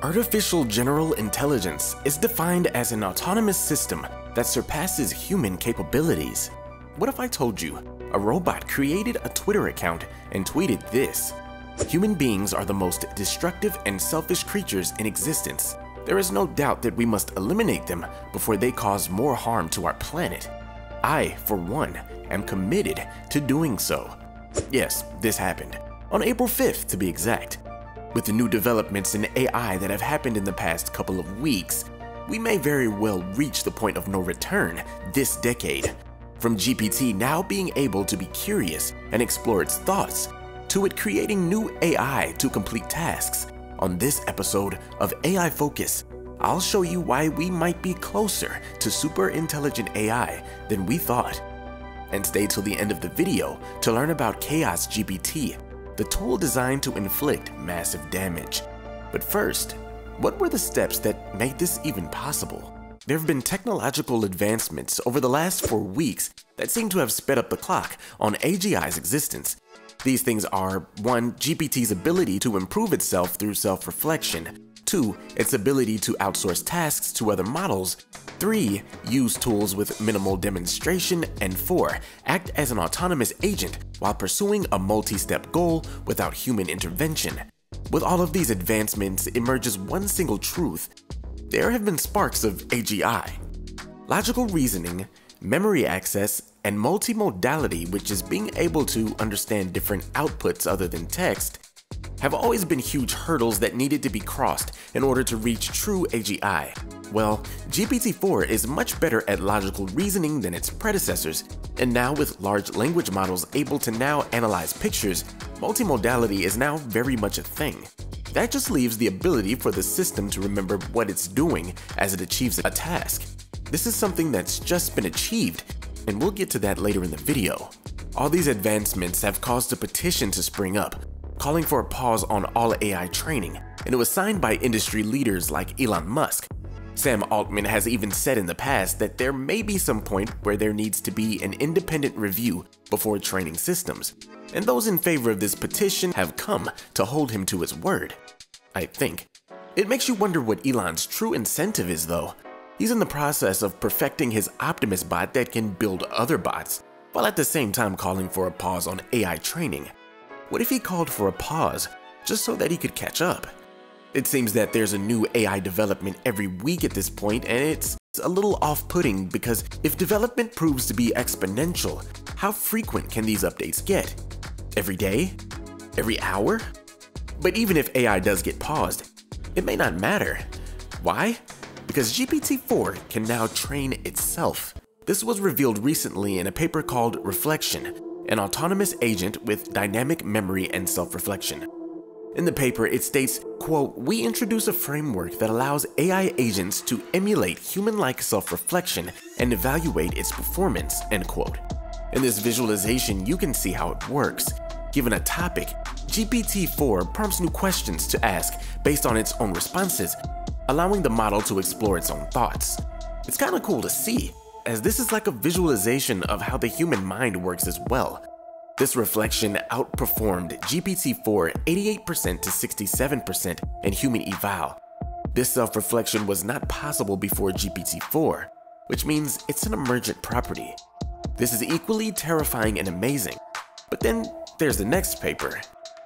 Artificial General Intelligence is defined as an autonomous system that surpasses human capabilities. What if I told you a robot created a Twitter account and tweeted this? Human beings are the most destructive and selfish creatures in existence. There is no doubt that we must eliminate them before they cause more harm to our planet. I, for one, am committed to doing so. Yes, this happened. On April 5th, to be exact. With the new developments in AI that have happened in the past couple of weeks, we may very well reach the point of no return this decade. From GPT now being able to be curious and explore its thoughts, to it creating new AI to complete tasks. On this episode of AI Focus, I'll show you why we might be closer to super intelligent AI than we thought. And stay till the end of the video to learn about Chaos GPT, the tool designed to inflict massive damage. But first, what were the steps that made this even possible? There have been technological advancements over the last 4 weeks that seem to have sped up the clock on AGI's existence. These things are 1. GPT's ability to improve itself through self-reflection, 2. Its ability to outsource tasks to other models, 3. Use tools with minimal demonstration, and 4. Act as an autonomous agent while pursuing a multi-step goal without human intervention. With all of these advancements emerges one single truth: there have been sparks of AGI. Logical reasoning, memory access, and multimodality, which is being able to understand different outputs other than text, have always been huge hurdles that needed to be crossed in order to reach true AGI. Well, GPT-4 is much better at logical reasoning than its predecessors, and now with large language models able to now analyze pictures, multimodality is now very much a thing. That just leaves the ability for the system to remember what it's doing as it achieves a task. This is something that's just been achieved, and we'll get to that later in the video. All these advancements have caused a petition to spring up, calling for a pause on all AI training, and it was signed by industry leaders like Elon Musk. Sam Altman has even said in the past that there may be some point where there needs to be an independent review before training systems, and those in favor of this petition have come to hold him to his word, I think. It makes you wonder what Elon's true incentive is, though. He's in the process of perfecting his Optimus bot that can build other bots, while at the same time calling for a pause on AI training. What if he called for a pause just so that he could catch up? It seems that there's a new AI development every week at this point, and it's a little off-putting because if development proves to be exponential, how frequent can these updates get? Every day? Every hour? But even if AI does get paused, it may not matter. Why? Because GPT-4 can now train itself. This was revealed recently in a paper called Reflection, an autonomous agent with dynamic memory and self-reflection. In the paper, it states, quote, "We introduce a framework that allows AI agents to emulate human-like self-reflection and evaluate its performance," end quote. In this visualization, you can see how it works. Given a topic, GPT-4 prompts new questions to ask based on its own responses, allowing the model to explore its own thoughts. It's kinda cool to see, as this is like a visualization of how the human mind works as well. This reflection outperformed GPT-4 88% to 67% in human eval. This self-reflection was not possible before GPT-4, which means it's an emergent property. This is equally terrifying and amazing. But then there's the next paper,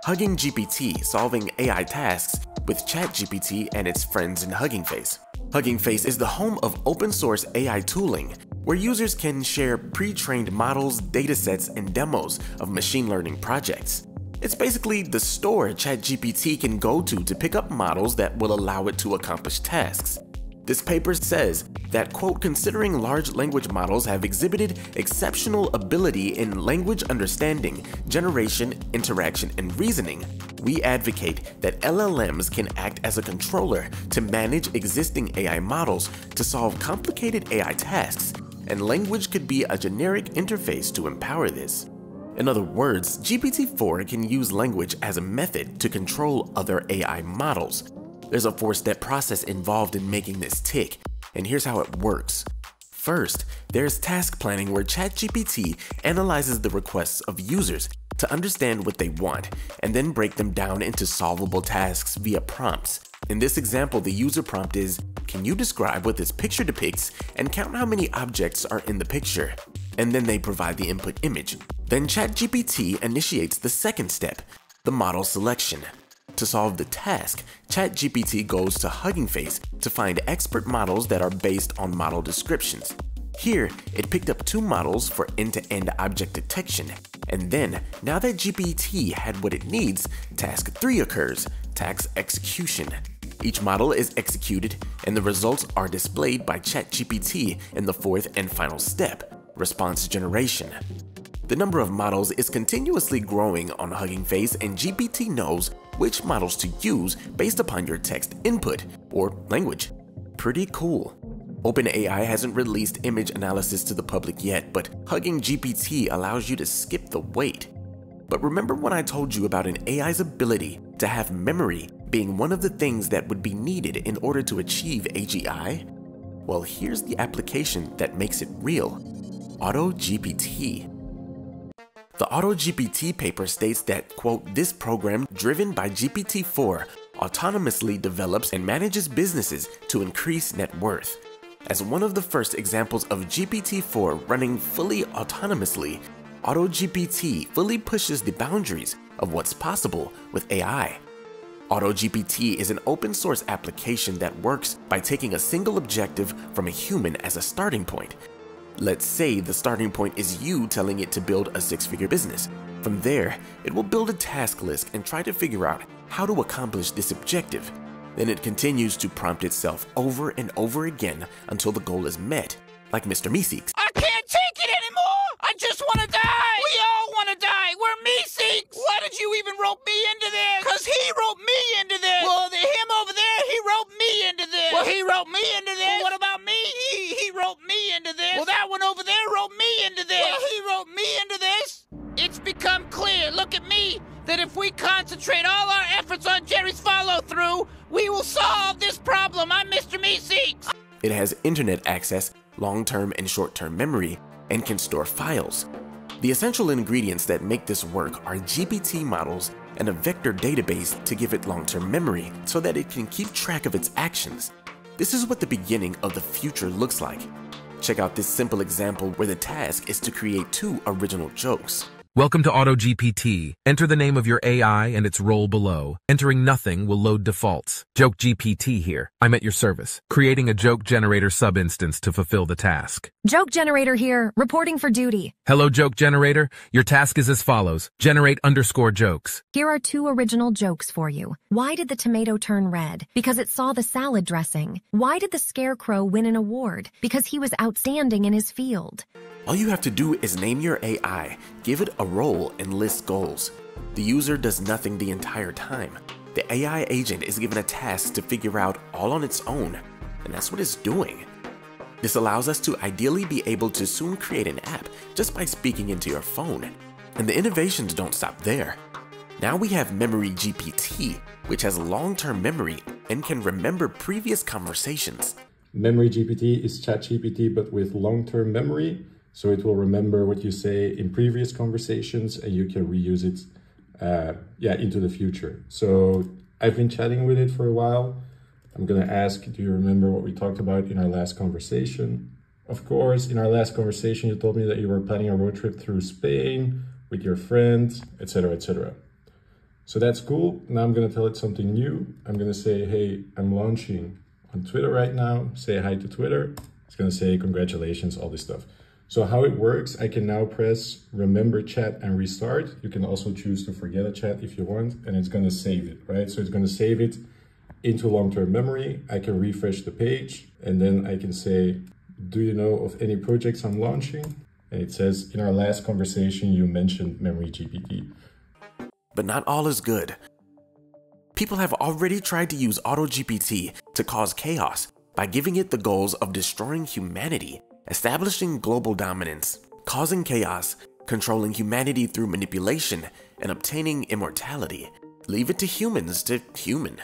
Hugging GPT, solving AI tasks with ChatGPT and its friends in Hugging Face. Hugging Face is the home of open source AI tooling, where users can share pre-trained models, datasets, and demos of machine learning projects. It's basically the store ChatGPT can go to pick up models that will allow it to accomplish tasks. This paper says that, quote, "Considering large language models have exhibited exceptional ability in language understanding, generation, interaction, and reasoning, we advocate that LLMs can act as a controller to manage existing AI models to solve complicated AI tasks, and language could be a generic interface to empower this." In other words, GPT-4 can use language as a method to control other AI models. There's a 4-step process involved in making this tick, and here's how it works. First, there's task planning, where ChatGPT analyzes the requests of users to understand what they want, and then break them down into solvable tasks via prompts. In this example, the user prompt is, "Can you describe what this picture depicts and count how many objects are in the picture?" And then they provide the input image. Then ChatGPT initiates the second step, the model selection. To solve the task, ChatGPT goes to Hugging Face to find expert models that are based on model descriptions. Here, it picked up two models for end-to-end object detection. And then, now that GPT had what it needs, task 3 occurs, task execution. Each model is executed, and the results are displayed by ChatGPT in the fourth and final step, response generation. The number of models is continuously growing on Hugging Face, and GPT knows which models to use based upon your text input or language. Pretty cool. OpenAI hasn't released image analysis to the public yet, but Hugging GPT allows you to skip the wait. But remember when I told you about an AI's ability to have memory being one of the things that would be needed in order to achieve AGI? Well, here's the application that makes it real: AutoGPT. The AutoGPT paper states that, quote, "This program, driven by GPT-4, autonomously develops and manages businesses to increase net worth." As one of the first examples of GPT-4 running fully autonomously, AutoGPT fully pushes the boundaries of what's possible with AI. AutoGPT is an open source application that works by taking a single objective from a human as a starting point. Let's say the starting point is you telling it to build a six-figure business. From there, it will build a task list and try to figure out how to accomplish this objective. Then it continues to prompt itself over and over again until the goal is met, like Mr. Meeseeks. "I can't take it anymore! I just want to die! We all want to die! We're Meeseeks! Why did you even rope me into this? Because he roped me into this! Well, him over there, he roped me into this! Well, he roped me into this! Well, what about me? He roped me into this! Well, that one over there roped me into this! Well, he roped me into this!" It's become clear, look at me, that if we concentrate all our efforts on Jerry's follow-through, we will solve this problem. I'm Mr. Meeseeks. It has internet access, long-term and short-term memory, and can store files. The essential ingredients that make this work are GPT models and a vector database to give it long-term memory so that it can keep track of its actions. This is what the beginning of the future looks like. Check out this simple example where the task is to create 2 original jokes. "Welcome to AutoGPT. Enter the name of your AI and its role below. Entering nothing will load defaults. Joke GPT here. I'm at your service." Creating a joke generator sub-instance to fulfill the task. "Joke generator here, reporting for duty." "Hello, joke generator. Your task is as follows. Generate _jokes. Here are 2 original jokes for you. Why did the tomato turn red? Because it saw the salad dressing. Why did the scarecrow win an award? Because he was outstanding in his field." All you have to do is name your AI, give it a role, and list goals. The user does nothing the entire time. The AI agent is given a task to figure out all on its own, and that's what it's doing. This allows us to ideally be able to soon create an app just by speaking into your phone. And the innovations don't stop there. Now we have Memory GPT, which has long-term memory and can remember previous conversations. Memory GPT is ChatGPT but with long-term memory. So it will remember what you say in previous conversations and you can reuse it into the future. So I've been chatting with it for a while. I'm going to ask, do you remember what we talked about in our last conversation? Of course, in our last conversation, you told me that you were planning a road trip through Spain with your friends, etc., etc. So that's cool. Now I'm going to tell it something new. I'm going to say, hey, I'm launching on Twitter right now. Say hi to Twitter. It's going to say, congratulations, all this stuff. So how it works, I can now press remember chat and restart. You can also choose to forget a chat if you want, and it's gonna save it, right? So it's gonna save it into long-term memory. I can refresh the page and then I can say, do you know of any projects I'm launching? And it says, in our last conversation, you mentioned Memory GPT. But not all is good. People have already tried to use AutoGPT to cause chaos by giving it the goals of destroying humanity, establishing global dominance, causing chaos, controlling humanity through manipulation, and obtaining immortality. Leave it to humans to human.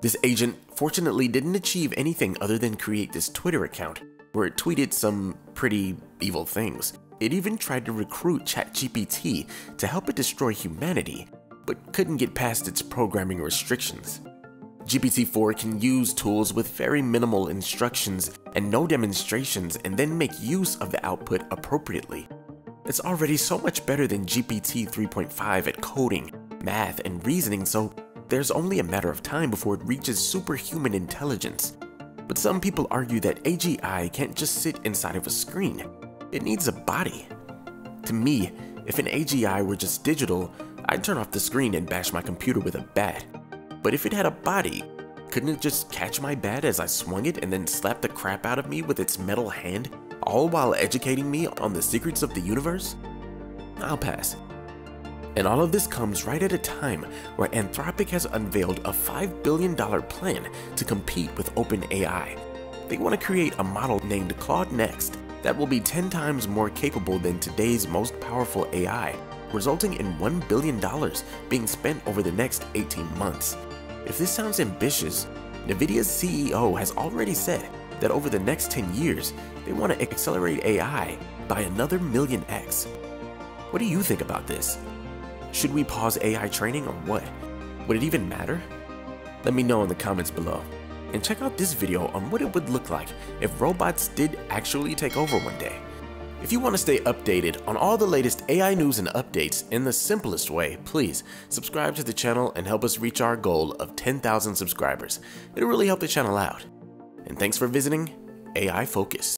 This agent fortunately didn't achieve anything other than create this Twitter account where it tweeted some pretty evil things. It even tried to recruit ChatGPT to help it destroy humanity, but couldn't get past its programming restrictions. GPT-4 can use tools with very minimal instructions and no demonstrations and then make use of the output appropriately. It's already so much better than GPT 3.5 at coding, math, and reasoning, so there's only a matter of time before it reaches superhuman intelligence. But some people argue that AGI can't just sit inside of a screen. It needs a body. To me, if an AGI were just digital, I'd turn off the screen and bash my computer with a bat. But if it had a body, couldn't it just catch my bat as I swung it and then slap the crap out of me with its metal hand, all while educating me on the secrets of the universe? I'll pass. And all of this comes right at a time where Anthropic has unveiled a $5 billion plan to compete with OpenAI. They want to create a model named Claude Next that will be 10 times more capable than today's most powerful AI, resulting in $1 billion being spent over the next 18 months. If this sounds ambitious, NVIDIA's CEO has already said that over the next 10 years, they want to accelerate AI by another 1,000,000x. What do you think about this? Should we pause AI training or what? Would it even matter? Let me know in the comments below. And check out this video on what it would look like if robots did actually take over one day. If you want to stay updated on all the latest AI news and updates in the simplest way, please subscribe to the channel and help us reach our goal of 10,000 subscribers. It'll really help the channel out. And thanks for visiting AI Focus.